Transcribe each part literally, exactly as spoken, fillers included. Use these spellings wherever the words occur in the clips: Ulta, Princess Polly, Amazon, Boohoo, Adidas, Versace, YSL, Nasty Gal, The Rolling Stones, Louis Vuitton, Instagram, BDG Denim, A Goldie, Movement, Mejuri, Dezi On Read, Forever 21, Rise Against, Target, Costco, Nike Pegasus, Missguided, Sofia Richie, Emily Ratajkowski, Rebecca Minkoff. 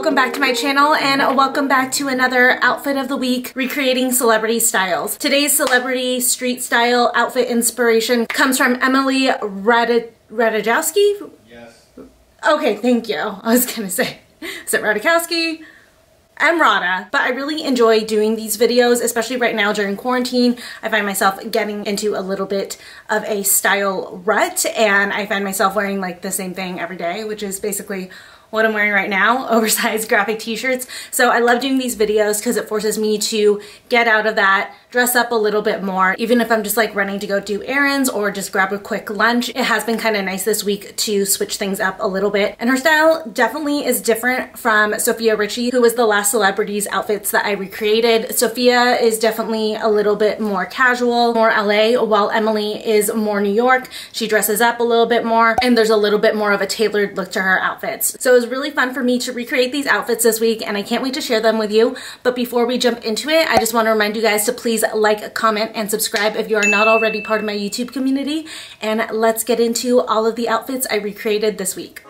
welcome back to my channel and welcome back to another outfit of the week, recreating celebrity styles. Today's celebrity street style outfit inspiration comes from Emily Ratajkowski? Yes. Okay, thank you. I was gonna say, is it Ratajkowski? I'm Rada, but I really enjoy doing these videos, especially right now during quarantine. I find myself getting into a little bit of a style rut, and I find myself wearing like the same thing every day, which is basically what I'm wearing right now, oversized graphic t-shirts. So I love doing these videos because it forces me to get out of that, dress up a little bit more. Even if I'm just like running to go do errands or just grab a quick lunch, it has been kind of nice this week to switch things up a little bit. And her style definitely is different from Sofia Richie, who was the last celebrity's outfits that I recreated. Sofia is definitely a little bit more casual, more L A, while Emily is more New York. She dresses up a little bit more and there's a little bit more of a tailored look to her outfits. So it was really fun for me to recreate these outfits this week and I can't wait to share them with you. But before we jump into it, I just want to remind you guys to please like, comment, and subscribe if you are not already part of my YouTube community. And let's get into all of the outfits I recreated this week.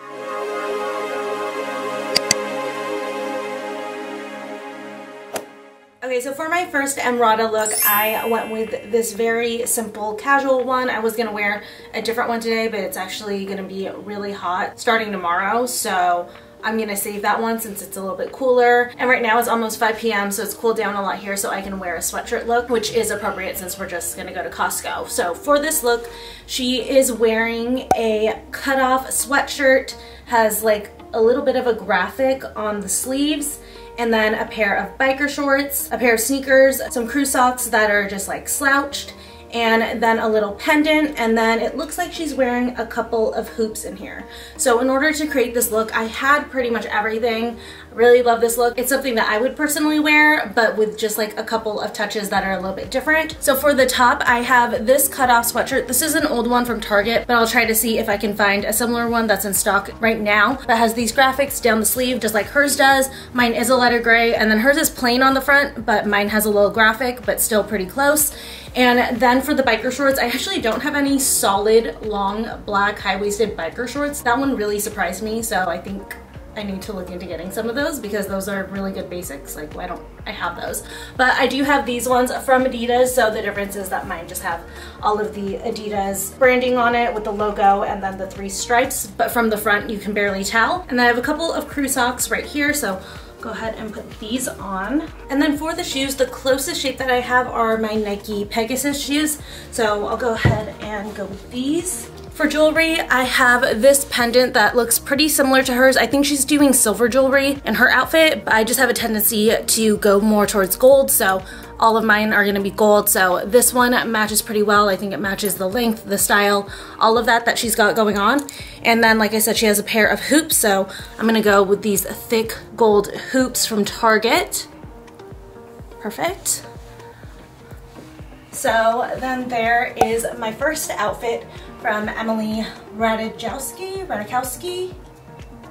Okay, so for my first Emrata look, I went with this very simple casual one. I was gonna wear a different one today, but it's actually gonna be really hot starting tomorrow, so I'm gonna save that one since it's a little bit cooler. And right now it's almost five P M so it's cooled down a lot here, so I can wear a sweatshirt look, which is appropriate since we're just gonna go to Costco. So for this look, she is wearing a cutoff sweatshirt, has like a little bit of a graphic on the sleeves, and then a pair of biker shorts, a pair of sneakers, some crew socks that are just like slouched, and then a little pendant, and then it looks like she's wearing a couple of hoops in here. So in order to create this look, I had pretty much everything. I really love this look. It's something that I would personally wear, but with just like a couple of touches that are a little bit different. So for the top, I have this cutoff sweatshirt. This is an old one from Target, but I'll try to see if I can find a similar one that's in stock right now that has these graphics down the sleeve, just like hers does. Mine is a lighter gray, and then hers is plain on the front, but mine has a little graphic, but still pretty close. And then for the biker shorts, I actually don't have any solid, long, black, high-waisted biker shorts. That one really surprised me, so I think I need to look into getting some of those because those are really good basics. Like, why don't I have those? But I do have these ones from Adidas, so the difference is that mine just have all of the Adidas branding on it with the logo and then the three stripes, but from the front you can barely tell. And then I have a couple of crew socks right here, so go ahead and put these on. And then for the shoes, the closest shape that I have are my Nike Pegasus shoes. So I'll go ahead and go with these. For jewelry, I have this pendant that looks pretty similar to hers. I think she's doing silver jewelry in her outfit, but I just have a tendency to go more towards gold, so all of mine are gonna be gold. So this one matches pretty well. I think it matches the length, the style, all of that that she's got going on. And then, like I said, she has a pair of hoops, so I'm gonna go with these thick gold hoops from Target. Perfect. So then there is my first outfit from Emily Ratajkowski, Ratajkowski?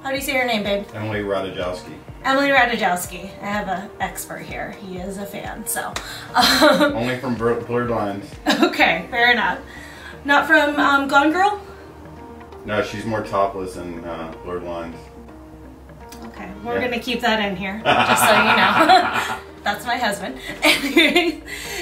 How do you say your name, babe? Emily Ratajkowski. Emily Ratajkowski. I have an expert here. He is a fan, so. Um, Only from Blurred Lines. Okay, fair enough. Not from um, Gone Girl? No, she's more topless than uh, Blurred Lines. Okay, we're yeah. gonna keep that in here, just so you know. That's my husband.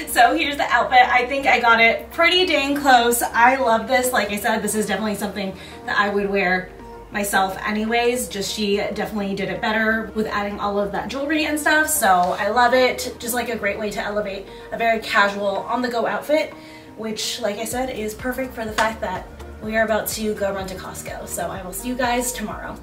So here's the outfit. I think I got it pretty dang close. I love this. Like I said, this is definitely something that I would wear myself anyways, just she definitely did it better with adding all of that jewelry and stuff. So I love it. Just like a great way to elevate a very casual on-the-go outfit, which like I said is perfect for the fact that we are about to go run to Costco. So I will see you guys tomorrow.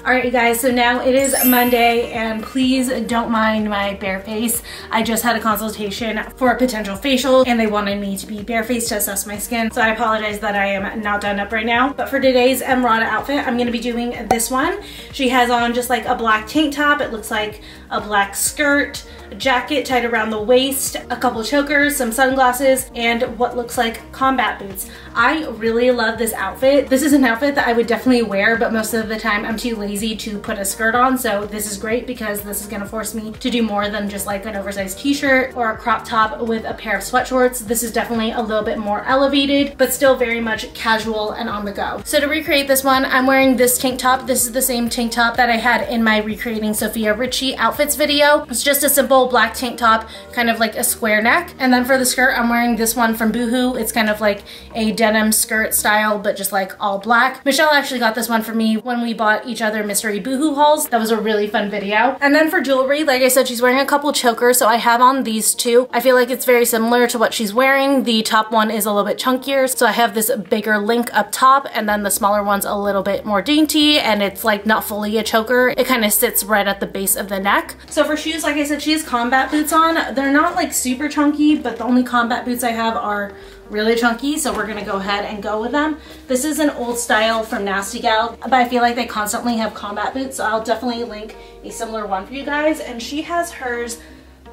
Alright you guys, so now it is Monday and please don't mind my bare face. I just had a consultation for a potential facial and they wanted me to be barefaced to assess my skin. So I apologize that I am not done up right now. But for today's Emrata outfit, I'm going to be doing this one. She has on just like a black tank top. It looks like a black skirt, a jacket tied around the waist, a couple chokers, some sunglasses, and what looks like combat boots. I really love this outfit. This is an outfit that I would definitely wear, but most of the time I'm too lazy to put a skirt on, so this is great because this is gonna force me to do more than just like an oversized t-shirt or a crop top with a pair of sweat shorts. This is definitely a little bit more elevated, but still very much casual and on the go. So to recreate this one, I'm wearing this tank top. This is the same tank top that I had in my recreating Sofia Richie outfits video. It's just a simple black tank top, kind of like a square neck. And then for the skirt, I'm wearing this one from Boohoo. It's kind of like a denim skirt style, but just like all black. Michelle actually got this one for me when we bought each other mystery Boohoo hauls. That was a really fun video. And then for jewelry, like I said, she's wearing a couple chokers, so I have on these two. I feel like it's very similar to what she's wearing. The top one is a little bit chunkier, so I have this bigger link up top, and then the smaller one's a little bit more dainty, and it's like not fully a choker. It kind of sits right at the base of the neck. So for shoes, like I said, she has combat boots on. They're not like super chunky, but the only combat boots I have are really chunky, so we're gonna go ahead and go with them. This is an old style from Nasty Gal, but I feel like they constantly have combat boots, so I'll definitely link a similar one for you guys. And she has hers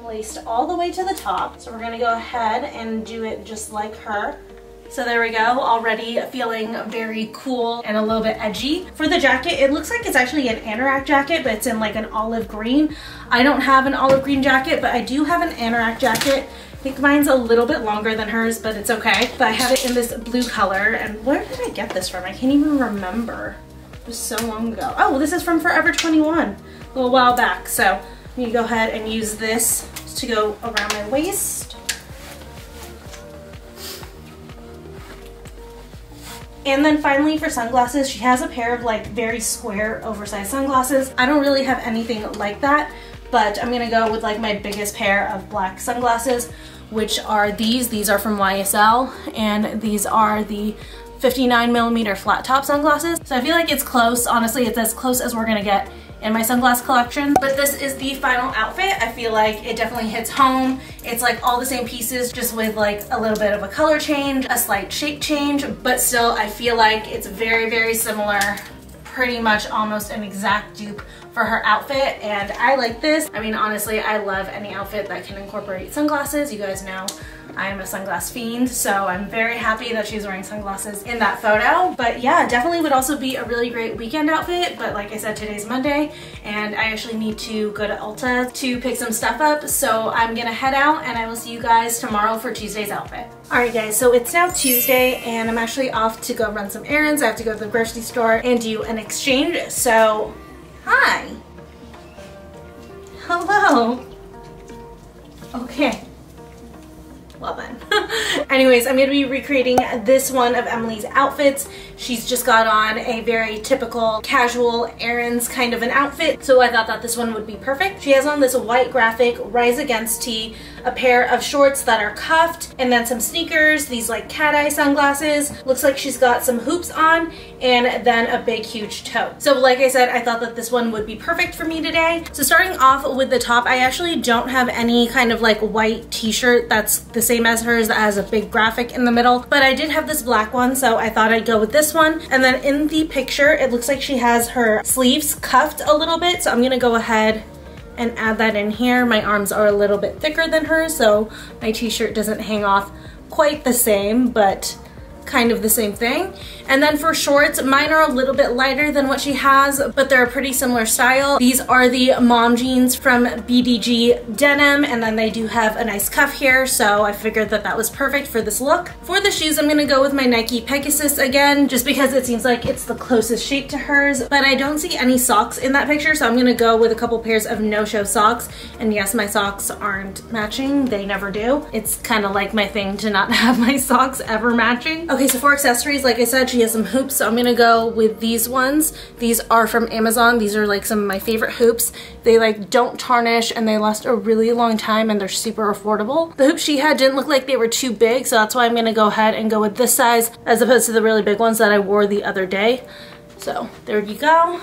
laced all the way to the top, so we're gonna go ahead and do it just like her. So there we go, already feeling very cool and a little bit edgy. For the jacket, it looks like it's actually an anorak jacket, but it's in like an olive green. I don't have an olive green jacket, but I do have an anorak jacket. I think mine's a little bit longer than hers, but it's okay. But I have it in this blue color, and where did I get this from? I can't even remember. It was so long ago. Oh, well, this is from Forever twenty-one, a little while back. So I'm gonna go ahead and use this to go around my waist. And then finally for sunglasses, she has a pair of like very square oversized sunglasses. I don't really have anything like that, but I'm gonna go with like my biggest pair of black sunglasses, which are these. These are from Y S L, and these are the fifty-nine millimeter flat top sunglasses. So I feel like it's close. Honestly, it's as close as we're gonna get in my sunglass collection. But this is the final outfit. I feel like it definitely hits home. It's like all the same pieces, just with like a little bit of a color change, a slight shape change, but still I feel like it's very, very similar. Pretty much almost an exact dupe for her outfit, and I like this. I mean, honestly, I love any outfit that can incorporate sunglasses. You guys know I'm a sunglass fiend, so I'm very happy that she's wearing sunglasses in that photo. But yeah, definitely would also be a really great weekend outfit, but like I said, today's Monday, and I actually need to go to Ulta to pick some stuff up, so I'm gonna head out, and I will see you guys tomorrow for Tuesday's outfit. Alright guys, so it's now Tuesday, and I'm actually off to go run some errands. I have to go to the grocery store and do an exchange, so... Hi! Hello! Okay. Well then. Anyways, I'm going to be recreating this one of Emily's outfits. She's just got on a very typical casual errands kind of an outfit, so I thought that this one would be perfect. She has on this white graphic Rise Against tee, a pair of shorts that are cuffed, and then some sneakers, these like cat-eye sunglasses. Looks like she's got some hoops on, and then a big huge tote. So like I said, I thought that this one would be perfect for me today. So starting off with the top, I actually don't have any kind of like white t-shirt that's the same same as hers that has a big graphic in the middle, but I did have this black one, so I thought I'd go with this one. And then in the picture, it looks like she has her sleeves cuffed a little bit, so I'm gonna go ahead and add that in here. My arms are a little bit thicker than hers, so my t-shirt doesn't hang off quite the same, but kind of the same thing. And then for shorts, mine are a little bit lighter than what she has, but they're a pretty similar style. These are the mom jeans from B D G Denim, and then they do have a nice cuff here, so I figured that that was perfect for this look. For the shoes, I'm gonna go with my Nike Pegasus again, just because it seems like it's the closest shape to hers, but I don't see any socks in that picture, so I'm gonna go with a couple pairs of no-show socks. And yes, my socks aren't matching. They never do. It's kind of like my thing to not have my socks ever matching. Okay, so for accessories, like I said, she has some hoops, so I'm gonna go with these ones. These are from Amazon. These are like some of my favorite hoops. They like don't tarnish, and they last a really long time, and they're super affordable. The hoops she had didn't look like they were too big, so that's why I'm gonna go ahead and go with this size as opposed to the really big ones that I wore the other day. So there you go.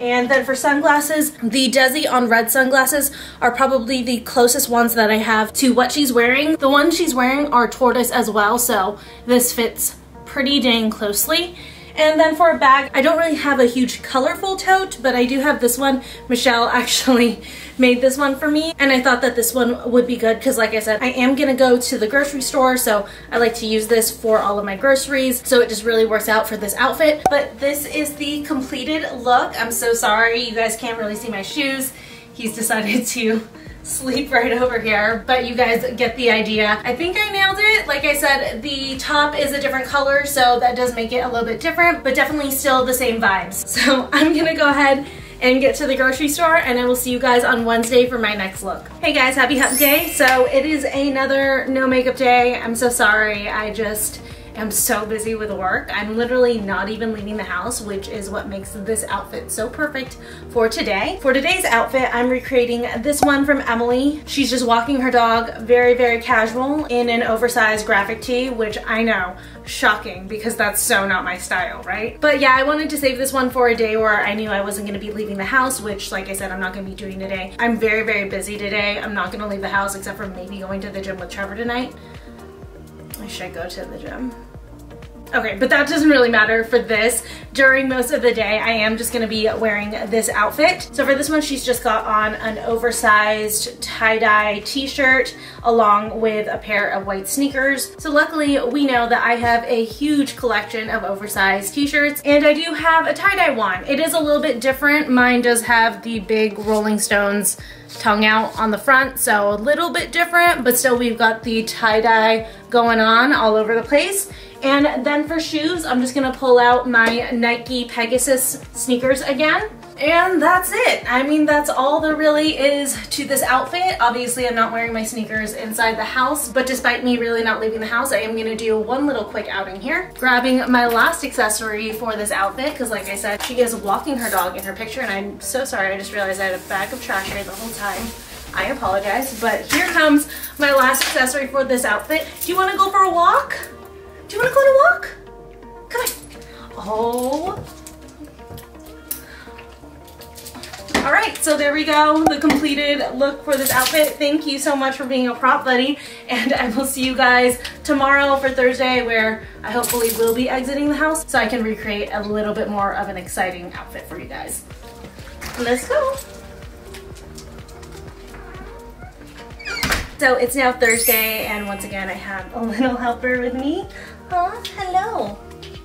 And then for sunglasses, the Dezi On Read sunglasses are probably the closest ones that I have to what she's wearing. The ones she's wearing are tortoise as well, so this fits pretty dang closely. And then for a bag, I don't really have a huge colorful tote, but I do have this one. Michelle actually made this one for me, and I thought that this one would be good because, like I said, I am gonna go to the grocery store, so I like to use this for all of my groceries, so it just really works out for this outfit. But this is the completed look. I'm so sorry you guys can't really see my shoes. He's decided to sleep right over here, but you guys get the idea. I think I nailed it. Like I said, the top is a different color, so that does make it a little bit different, but definitely still the same vibes. So I'm gonna go ahead and get to the grocery store, and I will see you guys on Wednesday for my next look. Hey guys, happy hump day. So it is another no makeup day. I'm so sorry, I just am so busy with work. I'm literally not even leaving the house, which is what makes this outfit so perfect for today. For today's outfit, I'm recreating this one from Emily. She's just walking her dog, very, very casual, in an oversized graphic tee, which I know, shocking, because that's so not my style, right? But yeah, I wanted to save this one for a day where I knew I wasn't gonna be leaving the house, which, like I said, I'm not gonna be doing today. I'm very, very busy today. I'm not gonna leave the house except for maybe going to the gym with Trevor tonight. I should go to the gym. Okay, but that doesn't really matter for this. During most of the day, I am just gonna be wearing this outfit. So for this one, she's just got on an oversized tie-dye t-shirt along with a pair of white sneakers. So luckily, we know that I have a huge collection of oversized t-shirts, and I do have a tie-dye one. It is a little bit different. Mine does have the big Rolling Stones tongue out on the front, so a little bit different, but still we've got the tie-dye going on all over the place. And then for shoes, I'm just gonna pull out my Nike Pegasus sneakers again. And that's it. I mean, that's all there really is to this outfit. Obviously, I'm not wearing my sneakers inside the house, but despite me really not leaving the house, I am gonna do one little quick outing here. Grabbing my last accessory for this outfit, because like I said, she is walking her dog in her picture, and I'm so sorry, I just realized I had a bag of trash here the whole time. I apologize, but here comes my last accessory for this outfit. Do you wanna go for a walk? Do you wanna go to walk? Come on. Oh. All right, so there we go, the completed look for this outfit. Thank you so much for being a prop buddy, and I will see you guys tomorrow for Thursday, where I hopefully will be exiting the house so I can recreate a little bit more of an exciting outfit for you guys. Let's go. So it's now Thursday, and once again, I have a little helper with me. Oh, hello.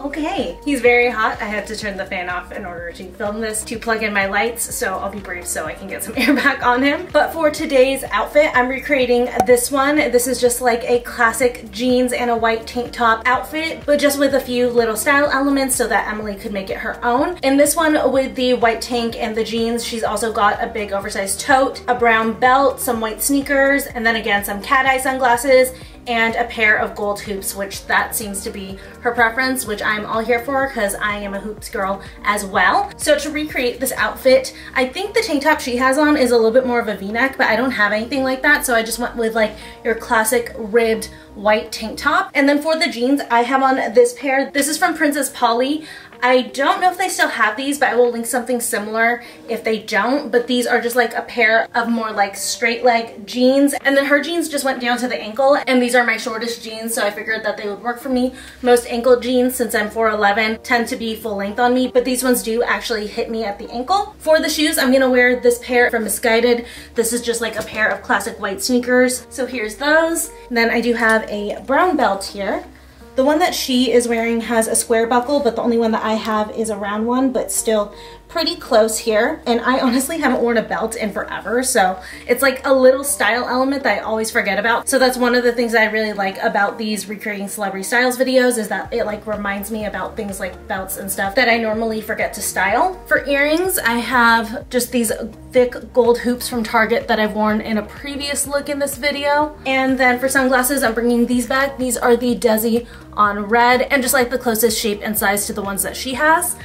Okay, he's very hot. I had to turn the fan off in order to film this, to plug in my lights, so I'll be brave so I can get some air back on him. But for today's outfit, I'm recreating this one. This is just like a classic jeans and a white tank top outfit, but just with a few little style elements so that Emily could make it her own. In this one, with the white tank and the jeans, she's also got a big oversized tote, a brown belt, some white sneakers, and then again some cat-eye sunglasses, and a pair of gold hoops, which that seems to be her preference, which I'm all here for because I am a hoops girl as well. So to recreate this outfit, I think the tank top she has on is a little bit more of a v-neck, but I don't have anything like that, so I just went with like your classic ribbed white tank top. And then for the jeans, I have on this pair. This is from Princess Polly. I don't know if they still have these, but I will link something similar if they don't, but these are just like a pair of more like straight leg jeans. And then her jeans just went down to the ankle, and these are my shortest jeans, so I figured that they would work for me. Most ankle jeans, since I'm four eleven, tend to be full length on me, but these ones do actually hit me at the ankle. For the shoes, I'm gonna wear this pair from Missguided. This is just like a pair of classic white sneakers, so here's those. And then I do have a brown belt here. The one that she is wearing has a square buckle, but the only one that I have is a round one, but still pretty close here. And I honestly haven't worn a belt in forever, so it's like a little style element that I always forget about. So that's one of the things I really like about these recreating celebrity styles videos, is that it like reminds me about things like belts and stuff that I normally forget to style. For earrings, I have just these thick gold hoops from Target that I've worn in a previous look in this video. And then for sunglasses, I'm bringing these back. These are the Dezi On Read, and just like the closest shape and size to the ones that she has.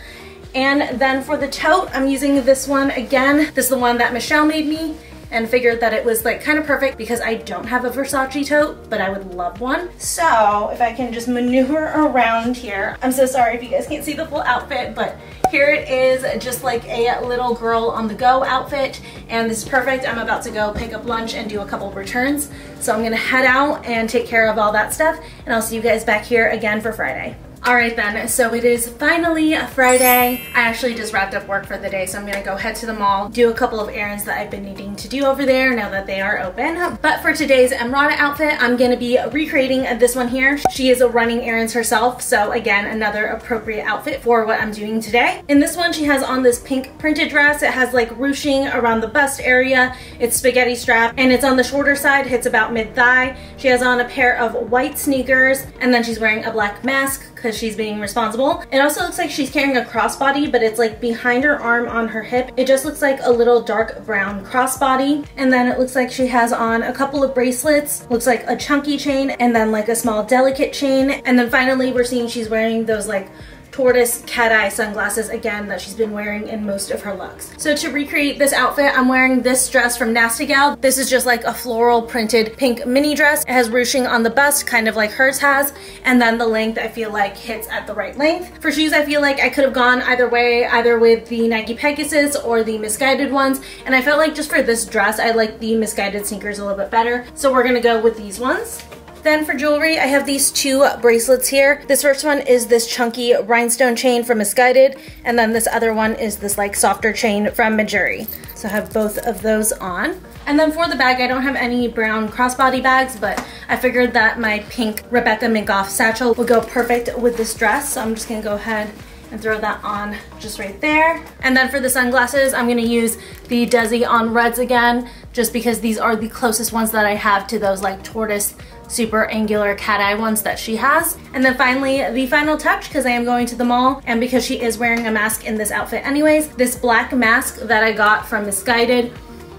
And then for the tote, I'm using this one again. This is the one that Michelle made me, and figured that it was like kind of perfect because I don't have a Versace tote, but I would love one. So if I can just maneuver around here. I'm so sorry if you guys can't see the full outfit, but here it is, just like a little girl on the go outfit, and this is perfect. I'm about to go pick up lunch and do a couple returns, so I'm gonna head out and take care of all that stuff, and I'll see you guys back here again for Friday. All right then, so it is finally a Friday. I actually just wrapped up work for the day, so I'm gonna go head to the mall, do a couple of errands that I've been needing to do over there now that they are open. But for today's Emrata outfit, I'm gonna be recreating this one here. She is running errands herself, so again, another appropriate outfit for what I'm doing today. In this one, she has on this pink printed dress. It has like ruching around the bust area. It's spaghetti strap, and it's on the shorter side, hits about mid-thigh. She has on a pair of white sneakers, and then she's wearing a black mask, because she's being responsible. It also looks like she's carrying a crossbody, but it's like behind her arm on her hip. It just looks like a little dark brown crossbody. And then it looks like she has on a couple of bracelets, looks like a chunky chain, and then like a small delicate chain. And then finally we're seeing she's wearing those like tortoise cat-eye sunglasses again that she's been wearing in most of her looks. So to recreate this outfit, I'm wearing this dress from Nasty Gal. This is just like a floral printed pink mini dress. It has ruching on the bust, kind of like hers has, and then the length I feel like hits at the right length. For shoes, I feel like I could have gone either way, either with the Nike Pegasus or the Missguided ones, and I felt like just for this dress, I like the Missguided sneakers a little bit better, so we're gonna go with these ones. Then for jewelry, I have these two bracelets here. This first one is this chunky rhinestone chain from Missguided, and then this other one is this like softer chain from Mejuri. So I have both of those on. And then for the bag, I don't have any brown crossbody bags, but I figured that my pink Rebecca Minkoff satchel would go perfect with this dress. So I'm just gonna go ahead and throw that on just right there. And then for the sunglasses, I'm gonna use the Dezi On Reads again, just because these are the closest ones that I have to those like tortoise super angular cat eye ones that she has. And then finally, the final touch, because I am going to the mall and because she is wearing a mask in this outfit anyways, this black mask that I got from Missguided.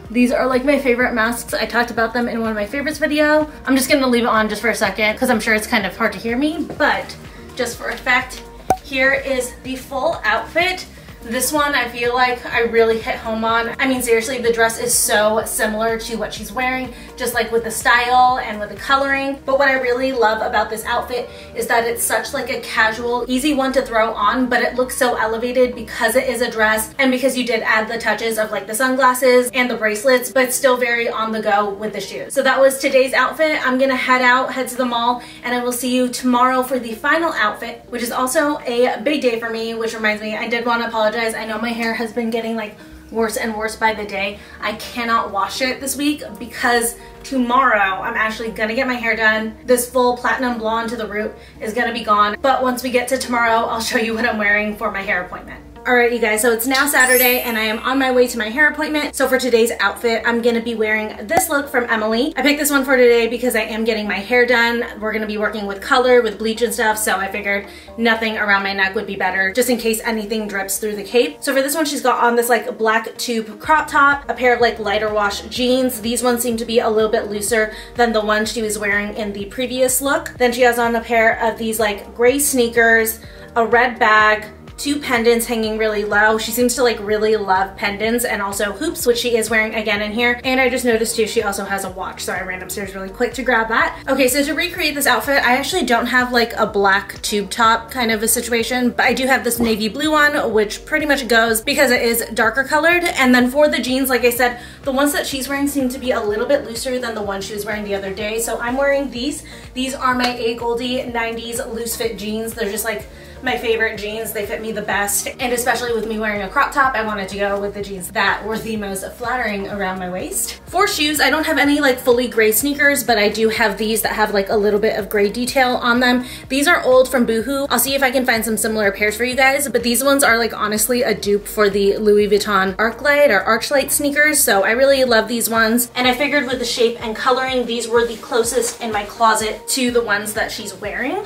These are like my favorite masks. I talked about them in one of my favorites video. I'm just gonna leave it on just for a second because I'm sure it's kind of hard to hear me, but just for effect, here is the full outfit. This one I feel like I really hit home on. I mean, seriously, the dress is so similar to what she's wearing, just like with the style and with the coloring. But what I really love about this outfit is that it's such like a casual, easy one to throw on, but it looks so elevated because it is a dress and because you did add the touches of like the sunglasses and the bracelets, but still very on the go with the shoes. So that was today's outfit. I'm gonna head out, head to the mall, and I will see you tomorrow for the final outfit, which is also a big day for me, which reminds me, I did want to apologize. I know my hair has been getting like worse and worse by the day. I cannot wash it this week because tomorrow I'm actually gonna get my hair done. This full platinum blonde to the root is gonna be gone, but once we get to tomorrow, I'll show you what I'm wearing for my hair appointment. Alright you guys, so it's now Saturday and I am on my way to my hair appointment. So for today's outfit, I'm gonna be wearing this look from Emily. I picked this one for today because I am getting my hair done. We're gonna be working with color, with bleach and stuff, so I figured nothing around my neck would be better just in case anything drips through the cape. So for this one, she's got on this like black tube crop top, a pair of like lighter wash jeans. These ones seem to be a little bit looser than the one she was wearing in the previous look. Then she has on a pair of these like gray sneakers, a red bag, two pendants hanging really low. She seems to like really love pendants, and also hoops, which she is wearing again in here. And I just noticed too, she also has a watch, so I ran upstairs really quick to grab that. Okay, so to recreate this outfit, I actually don't have like a black tube top kind of a situation, but I do have this navy blue one, which pretty much goes because it is darker colored. And then for the jeans, like I said, the ones that she's wearing seem to be a little bit looser than the one she was wearing the other day. So I'm wearing these. These are my A Goldie nineties loose fit jeans. They're just like my favorite jeans. They fit me the best, and especially with me wearing a crop top, I wanted to go with the jeans that were the most flattering around my waist. For shoes, I don't have any like fully gray sneakers, but I do have these that have like a little bit of gray detail on them. These are old from Boohoo. I'll see if I can find some similar pairs for you guys, but these ones are like honestly a dupe for the Louis Vuitton Arclight or Archlight sneakers, so I really love these ones, and I figured with the shape and coloring, these were the closest in my closet to the ones that she's wearing.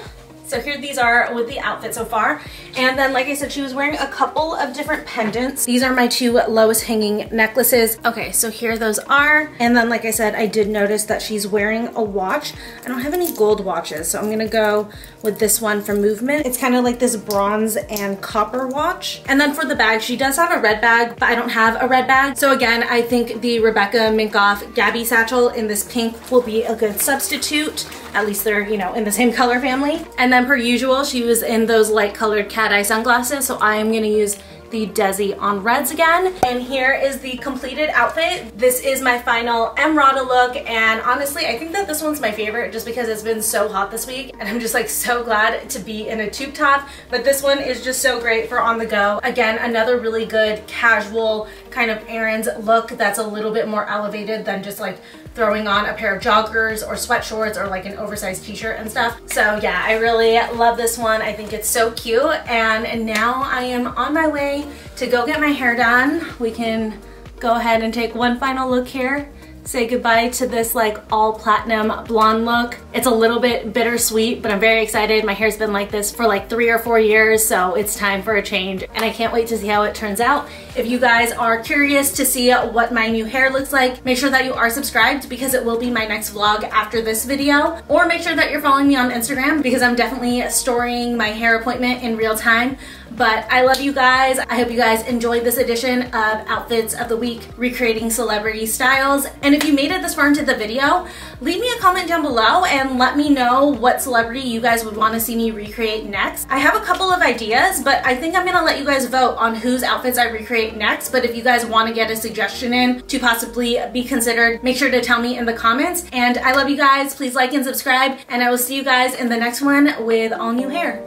So here these are with the outfit so far. And then like I said, she was wearing a couple of different pendants. These are my two lowest hanging necklaces. Okay, so here those are. And then like I said, I did notice that she's wearing a watch. I don't have any gold watches, so I'm gonna go with this one from Movement. It's kind of like this bronze and copper watch. And then for the bag, she does have a red bag, but I don't have a red bag. So again, I think the Rebecca Minkoff Gabby satchel in this pink will be a good substitute. At least they're, you know, in the same color family. And then per usual, she was in those light colored cat eye sunglasses, so I am gonna use the Dezi On Reads again. And here is the completed outfit. This is my final Emrata look, and honestly I think that this one's my favorite just because it's been so hot this week and I'm just like so glad to be in a tube top. But this one is just so great for on the go. Again, another really good casual kind of errands look that's a little bit more elevated than just like throwing on a pair of joggers or sweatshorts or like an oversized t-shirt and stuff. So yeah, I really love this one. I think it's so cute. And, and now I am on my way to go get my hair done. We can go ahead and take one final look here. Say goodbye to this like all platinum blonde look. It's a little bit bittersweet, but I'm very excited. My hair's been like this for like three or four years, so it's time for a change. And I can't wait to see how it turns out. If you guys are curious to see what my new hair looks like, make sure that you are subscribed because it will be my next vlog after this video. Or make sure that you're following me on Instagram because I'm definitely storing my hair appointment in real time. But I love you guys. I hope you guys enjoyed this edition of Outfits of the Week, recreating celebrity styles. And if you made it this far into the video, leave me a comment down below and let me know what celebrity you guys would want to see me recreate next. I have a couple of ideas, but I think I'm going to let you guys vote on whose outfits I recreate next. But if you guys want to get a suggestion in to possibly be considered, make sure to tell me in the comments. And I love you guys. Please like and subscribe. And I will see you guys in the next one with all new hair.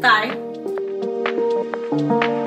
Bye. Thank you.